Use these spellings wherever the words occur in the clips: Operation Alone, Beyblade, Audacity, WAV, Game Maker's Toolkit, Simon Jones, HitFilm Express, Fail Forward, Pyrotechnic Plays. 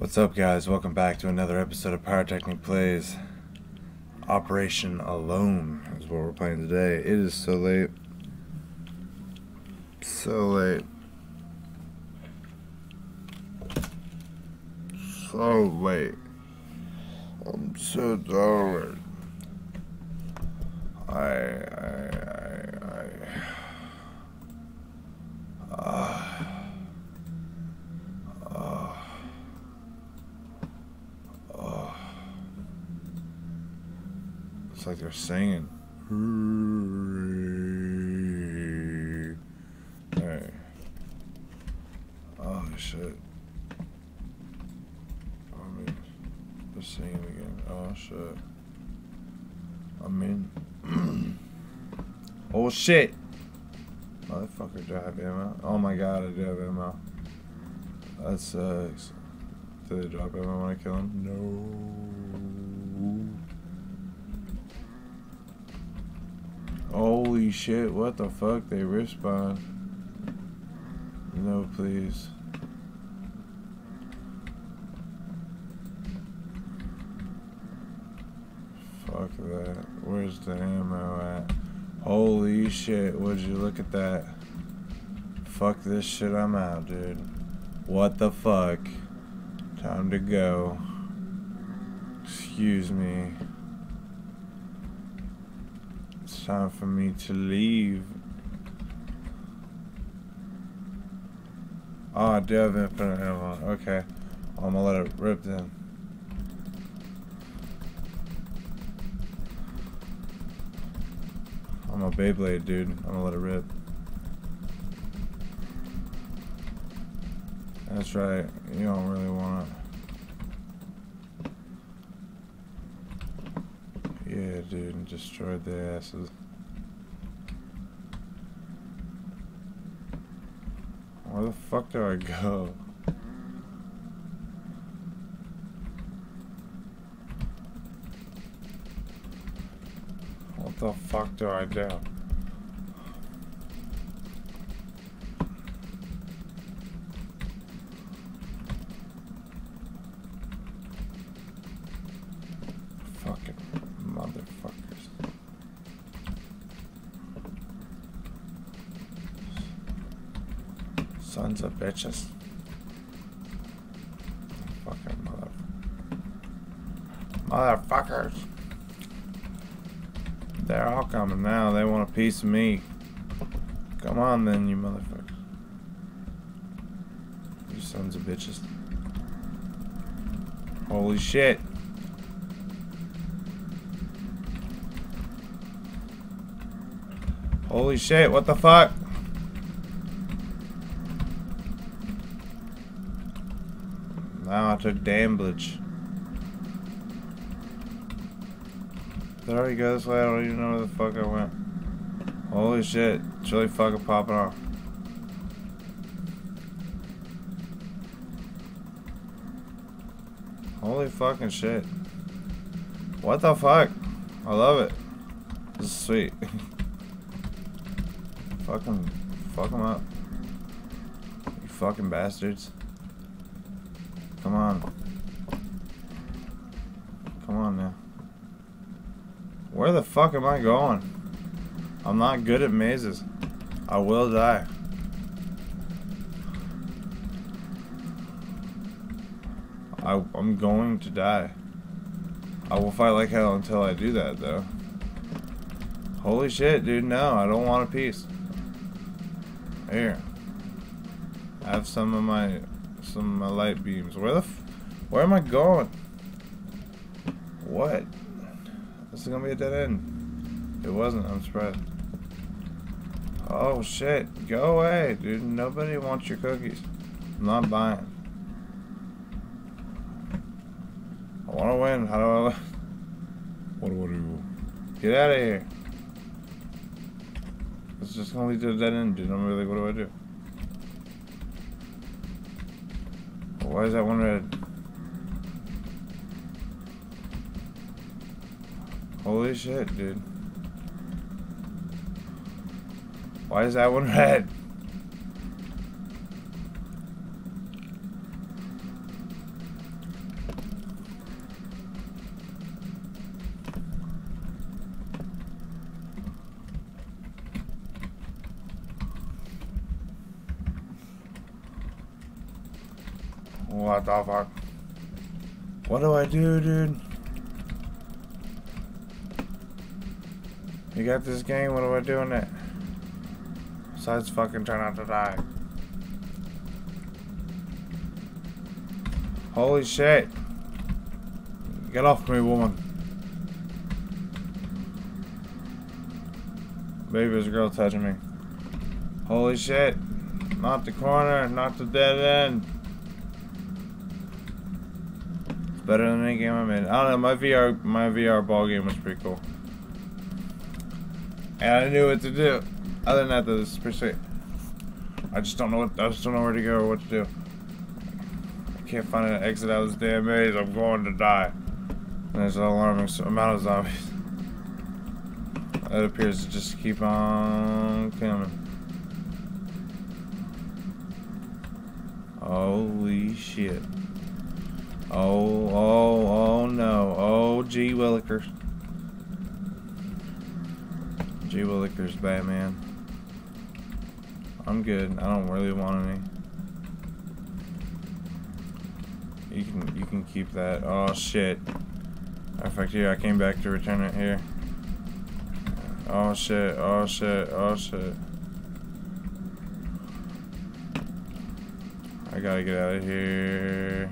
What's up, guys? Welcome back to another episode of Pyrotechnic Plays. Operation Alone is what we're playing today. It is so late. So late. So late. I'm so tired. It's like they're singing. Hey. Oh shit. I mean, they're singing again. Oh shit. I mean. Oh shit. Motherfucker, do I have ammo? Oh my god, I do have ammo. That sucks. Did they drop ammo when I kill him? No. Holy shit, what the fuck? They respawn. No, please. Fuck that. Where's the ammo at? Holy shit, would you look at that? Fuck this shit, I'm out, dude. What the fuck? Time to go. Excuse me. It's time for me to leave. Ah, I do have infinite ammo. Okay. I'm gonna let it rip then. I'm a Beyblade, dude. I'm gonna let it rip. That's right. You don't really want it. Yeah, dude, and destroyed their asses. Where the fuck do I go? What the fuck do I do? Sons of bitches. Fucking motherfuckers. They're all coming now. They want a piece of me. Come on then, you motherfuckers. You sons of bitches. Holy shit. Holy shit, what the fuck? Now I took damage. Did I already go this way? I don't even know where the fuck I went. Holy shit. It's really fucking popping off. Holy fucking shit. What the fuck? I love it. This is sweet. Fuck them up. You fucking bastards. Come on. Come on now. Where the fuck am I going? I'm not good at mazes. I will die. I'm going to die. I will fight like hell until I do that though. Holy shit, dude, no, I don't want a piece. Here. I have some of my light beams. Where am I going? What? This is gonna be a dead end. It wasn't, I'm surprised. Oh shit, go away, dude. Nobody wants your cookies. I'm not buying. I wanna win. How do I win? What do I do? Get out of here. It's just gonna lead to a dead end, dude. I'm really like, what do I do? Why is that one red? Holy shit, dude. Why is that one red? What the fuck? What do I do, dude? You got this game, what do I do in it? Besides fucking try not to die. Holy shit. Get off me, woman. Baby, there's a girl touching me. Holy shit. Not the corner, not the dead end. It's better than any game I'm in. I don't know, my VR ball game was pretty cool. And I knew what to do. Other than that, though, this is pretty sweet. I just don't know where to go or what to do. I can't find an exit out of this damn maze. I'm going to die. And there's an alarming amount of zombies. It appears to just keep on coming. Holy shit. Oh no. Oh, gee willikers. Gee willikers, Batman. I'm good. I don't really want any. You can keep that. Oh shit. In fact, yeah, I came back to return it here. Oh shit, oh shit, oh shit. I gotta get out of here.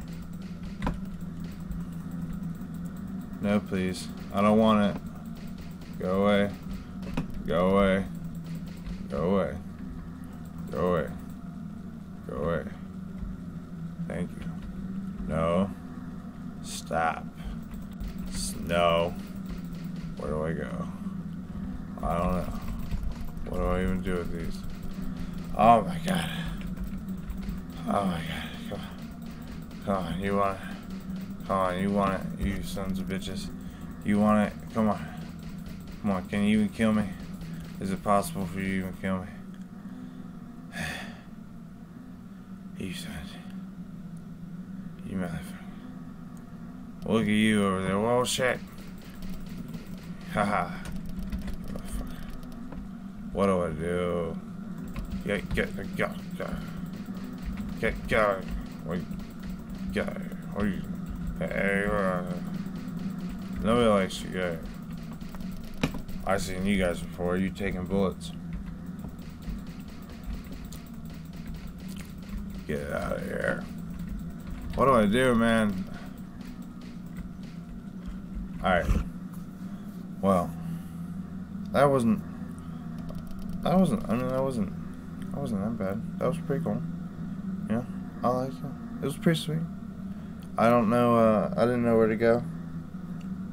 No, please. I don't want it. Go away. Go away. Go away. Go away. Go away. Thank you. No. Stop. No. Where do I go? I don't know. What do I even do with these? Oh my god. Oh my god. Come on. Come on. You want it. Come on. You want it. You sons of bitches. You want it. Come on. Come on. Can you even kill me? Is it possible for you to even kill me? You sons. You motherfucker. Look at you over there. Whoa, shit. Haha. What do I do? Get go. Get go. Wait. Go. Wait. Hey, nobody likes you guys. I've seen you guys before. You taking bullets. Get out of here. What do I do, man? Alright. Well. That wasn't that bad. That was pretty cool. Yeah, I liked it. It was pretty sweet. I don't know, I didn't know where to go.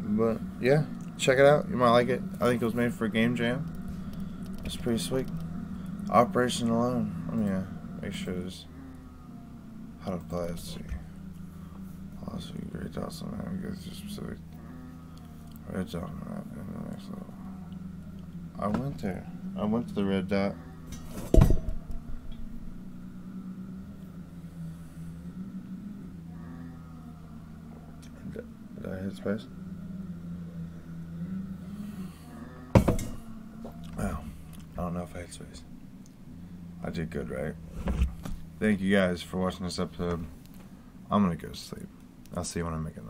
But, yeah, check it out. You might like it. I think it was made for Game Jam. It's pretty sweet. Operation Alone. Let me make sure this. How to play. Let's see. Also, you can rate out something and go through specific. Red dot map in the next level. I went there. I went to the red dot. Did I hit space? Wow. I don't know if I hit space. I did good, right? Thank you guys for watching this episode. I'm gonna go to sleep. I'll see you when I make it.